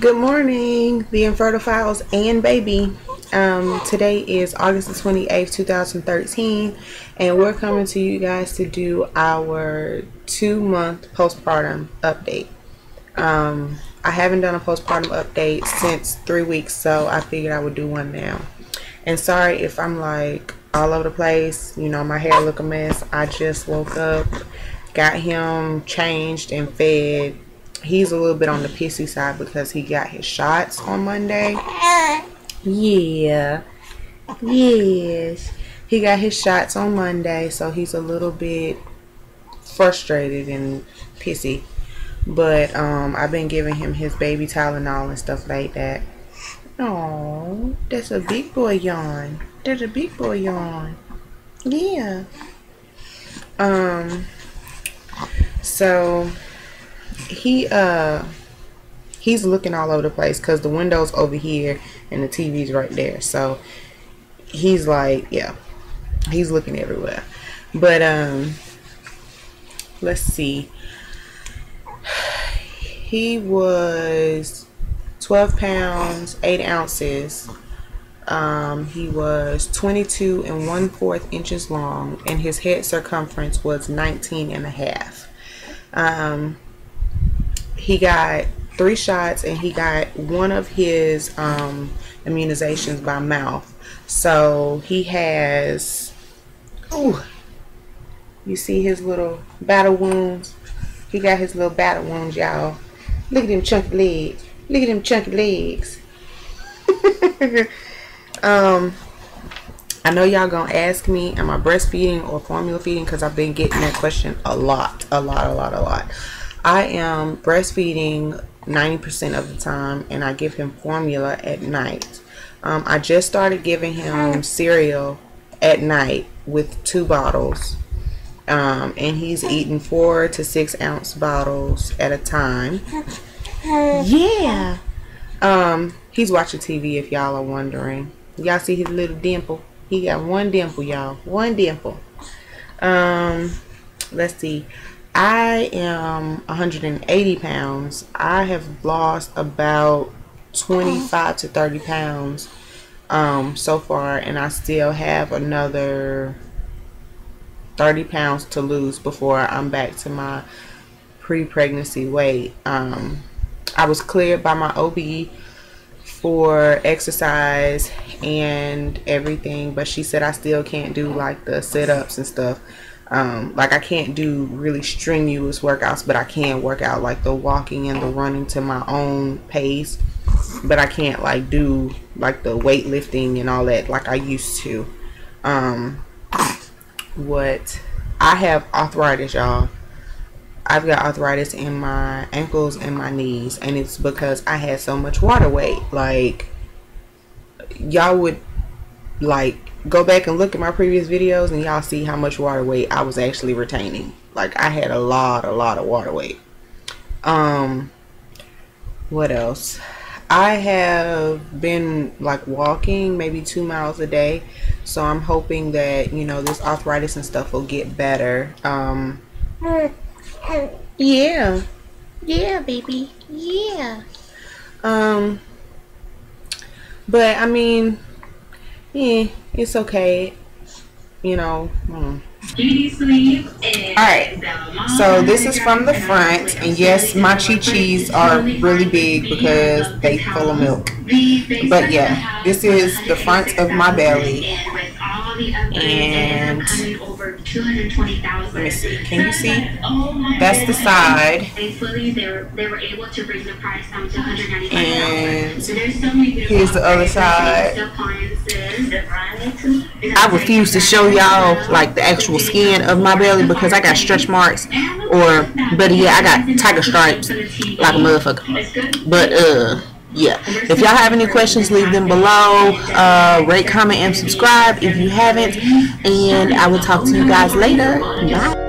Good morning, the Infertophiles and baby. Today is August the 28th, 2013, and we're coming to you guys to do our 2-month postpartum update. I haven't done a postpartum update since 3 weeks, so I figured I would do one now. And sorry if I'm like all over the place, you know, my hair look a mess. I just woke up, got him changed and fed. He's a little bit on the pissy side because he got his shots on Monday. Yes, he got his shots on Monday, so he's a little bit frustrated and pissy. But I've been giving him his baby Tylenol and stuff like that. Oh, that's a big boy yawn. That's a big boy yawn. Yeah. So he's looking all over the place because the window's over here and the TV's right there, so he's like, yeah, he's looking everywhere. But let's see, he was 12 pounds 8 ounces. He was 22 1/4 inches long, and his head circumference was 19 1/2. He got 3 shots, and he got one of his immunizations by mouth. So he has, ooh, you see his little battle wounds? He got his little battle wounds, y'all. Look at them chunky legs. Look at them chunky legs. I know y'all gonna ask me, am I breastfeeding or formula feeding? Because I've been getting that question a lot. I am breastfeeding 90% of the time, and I give him formula at night. I just started giving him cereal at night with 2 bottles, and he's eating 4 to 6 ounce bottles at a time. Yeah. He's watching TV, if y'all are wondering. Y'all see his little dimple? He got one dimple, y'all. One dimple. Let's see. I am 180 pounds. I have lost about 25 to 30 pounds so far, and I still have another 30 pounds to lose before I'm back to my pre-pregnancy weight. I was cleared by my OB for exercise and everything, but she said I still can't do like the sit-ups and stuff. Like I can't do really strenuous workouts, but I can work out like the walking and the running to my own pace, but I can't like do like the weightlifting and all that like I used to. What I have arthritis, y'all. I've got arthritis in my ankles and my knees, and it's because I had so much water weight. Like y'all would like go back and look at my previous videos and y'all see how much water weight I was actually retaining. Like I had a lot of water weight. What else? I have been like walking maybe 2 miles a day, so I'm hoping that, you know, this arthritis and stuff will get better. Yeah baby, yeah. But I mean, yeah, it's okay, you know. Alright, so this is from the front, and yes, my chi-chis are really big because they full of milk. But yeah, this is the front of my belly, and let me see, can you see? That's the side, and here's the other side. I refuse to show y'all like the actual skin of my belly because I got stretch marks, or better yet, I got tiger stripes like a motherfucker. But yeah, if y'all have any questions, leave them below. Rate, comment, and subscribe if you haven't, and I will talk to you guys later. Bye.